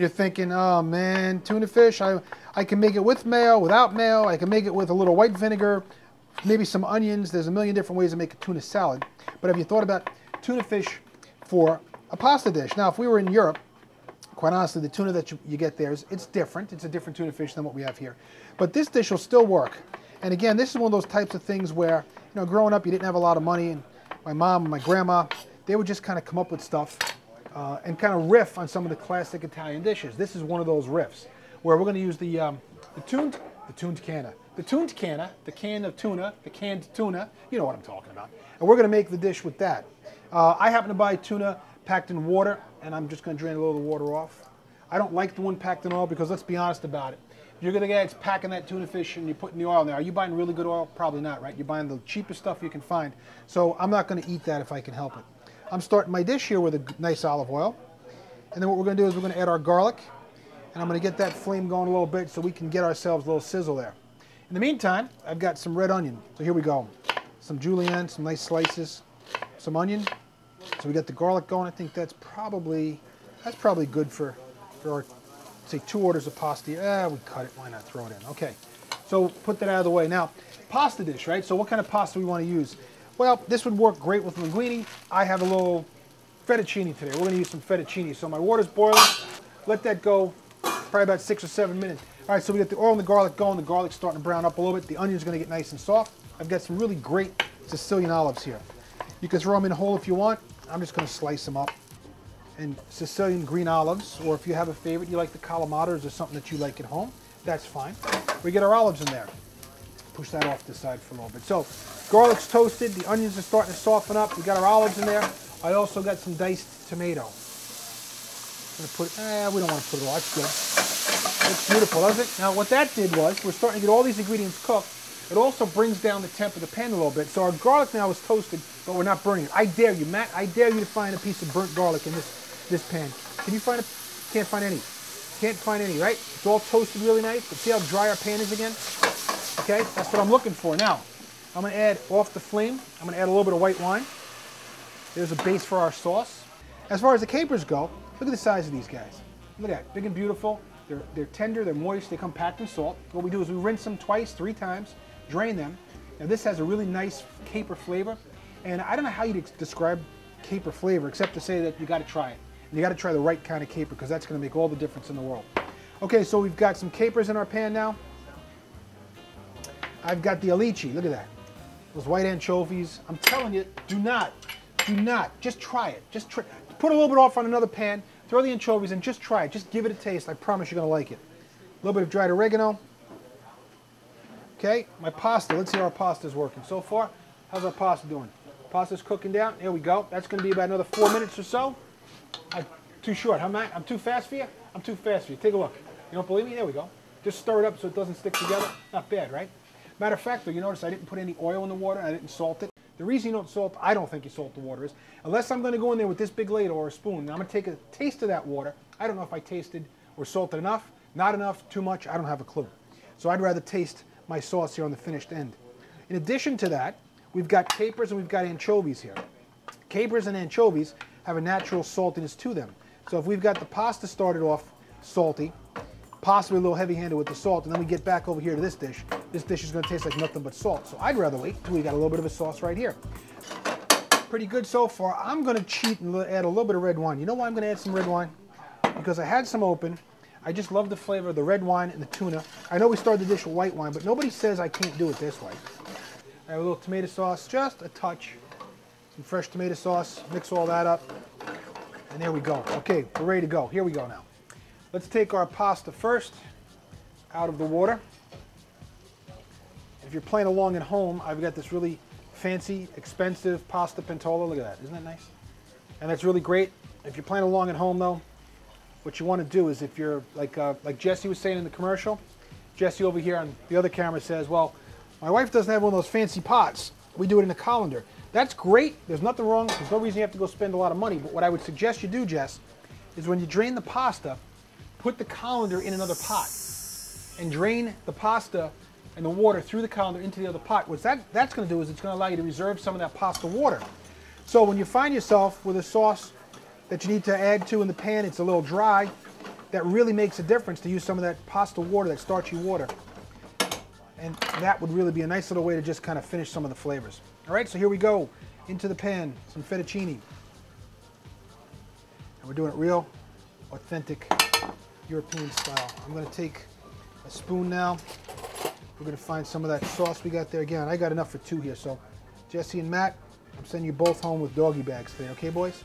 You're thinking, oh man, tuna fish, I can make it with mayo, without mayo, I can make it with a little white vinegar, maybe some onions. There's a million different ways to make a tuna salad. But have you thought about tuna fish for a pasta dish? Now, if we were in Europe, quite honestly, the tuna that you get there, it's different. It's a different tuna fish than what we have here. But this dish will still work. And again, this is one of those types of things where, you know, growing up, you didn't have a lot of money, and my mom and my grandma, they would just kind of come up with stuff and kind of riff on some of the classic Italian dishes. This is one of those riffs where we're going to use the canned tuna, you know what I'm talking about. And we're going to make the dish with that. I happen to buy tuna packed in water, and I'm just going to drain a little of the water off. I don't like the one packed in oil because, let's be honest about it, you're going to get, it's packing that tuna fish and you're putting the oil in there. Are you buying really good oil? Probably not, right? You're buying the cheapest stuff you can find. So I'm not going to eat that if I can help it. I'm starting my dish here with a nice olive oil. And then what we're going to do is we're going to add our garlic. And I'm going to get that flame going a little bit so we can get ourselves a little sizzle there. In the meantime, I've got some red onion. So here we go. Some julienne, some nice slices, some onion. So we got the garlic going. I think that's probably good for our, say, 2 orders of pasta. We cut it, why not throw it in? Okay, so put that out of the way. Now, pasta dish, right? So what kind of pasta we want to use? Well, this would work great with linguine. I have a little fettuccine today. We're going to use some fettuccine. So my water's boiling. Let that go probably about 6 or 7 minutes. All right, so we got the oil and the garlic going. The garlic's starting to brown up a little bit. The onion's going to get nice and soft. I've got some really great Sicilian olives here. You can throw them in whole if you want. I'm just going to slice them up. And Sicilian green olives, or if you have a favorite, you like the calamatas or something that you like at home, that's fine. We get our olives in there. Push that off the side for a little bit. So, garlic's toasted, the onions are starting to soften up, we got our olives in there. I also got some diced tomato. I'm gonna put, we don't want to put it all, that's good. Looks beautiful, doesn't it? Now what that did was, we're starting to get all these ingredients cooked. It also brings down the temp of the pan a little bit. So our garlic now is toasted, but we're not burning it. I dare you, Matt, I dare you to find a piece of burnt garlic in this pan. Can you find it? Can't find any. Can't find any, right? It's all toasted really nice, but see how dry our pan is again? Okay, that's what I'm looking for. Now, I'm gonna add off the flame, I'm gonna add a little bit of white wine. There's a base for our sauce. As far as the capers go, look at the size of these guys. Look at that, big and beautiful. They're tender, they're moist, they come packed in salt. What we do is we rinse them twice, 3 times, drain them. Now this has a really nice caper flavor, and I don't know how you'd describe caper flavor except to say that you gotta try it. You gotta try the right kind of caper because that's gonna make all the difference in the world. Okay, so we've got some capers in our pan now. I've got the alici, look at that. Those white anchovies. I'm telling you, do not, just try it. Just try, put a little bit off on another pan, throw the anchovies in, just try it, just give it a taste. I promise you're gonna like it. A little bit of dried oregano. Okay, my pasta, let's see how our pasta's working. So far, how's our pasta doing? Pasta's cooking down, there we go. That's gonna be about another 4 minutes or so. I'm too short, huh, Matt? I'm too fast for you? I'm too fast for you. Take a look. You don't believe me? There we go. Just stir it up so it doesn't stick together. Not bad, right? Matter of fact, though, you notice I didn't put any oil in the water. I didn't salt it. The reason you don't salt, I don't think you salt the water is, unless I'm going to go in there with this big ladle or a spoon, and I'm going to take a taste of that water. I don't know if I tasted or salted enough, not enough, too much. I don't have a clue. So I'd rather taste my sauce here on the finished end. In addition to that, we've got capers and we've got anchovies here. Capers and anchovies have a natural saltiness to them. So if we've got the pasta started off salty, possibly a little heavy-handed with the salt, and then we get back over here to this dish is gonna taste like nothing but salt. So I'd rather wait until we got a little bit of a sauce right here. Pretty good so far. I'm gonna cheat and add a little bit of red wine. You know why I'm gonna add some red wine? Because I had some open. I just love the flavor of the red wine and the tuna. I know we started the dish with white wine, but nobody says I can't do it this way. I have a little tomato sauce, just a touch. Some fresh tomato sauce, mix all that up, and there we go. Okay, we're ready to go. Here we go now. Let's take our pasta first out of the water. If you're playing along at home, I've got this really fancy, expensive pasta pentola. Look at that, isn't that nice? And that's really great. If you're playing along at home though, what you want to do is if you're, like Jesse was saying in the commercial, Jesse over here on the other camera says, well, my wife doesn't have one of those fancy pots. We do it in a colander. That's great, there's nothing wrong, there's no reason you have to go spend a lot of money, but what I would suggest you do, Jess, is when you drain the pasta, put the colander in another pot and drain the pasta and the water through the colander into the other pot. What that's gonna do is it's gonna allow you to reserve some of that pasta water. So when you find yourself with a sauce that you need to add to in the pan, it's a little dry, that really makes a difference, to use some of that pasta water, that starchy water. And that would really be a nice little way to just kind of finish some of the flavors. All right, so here we go. Into the pan, some fettuccine. And we're doing it real authentic European style. I'm gonna take a spoon now. We're gonna find some of that sauce we got there. Again, I got enough for two here, so Jesse and Matt, I'm sending you both home with doggy bags today, okay, boys?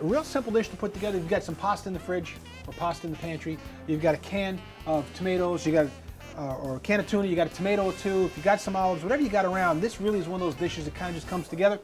A real simple dish to put together. You've got some pasta in the fridge, or pasta in the pantry. You've got a can of tomatoes, you got or a can of tuna, you got a tomato or two. If you got some olives, whatever you got around, this really is one of those dishes that kind of just comes together.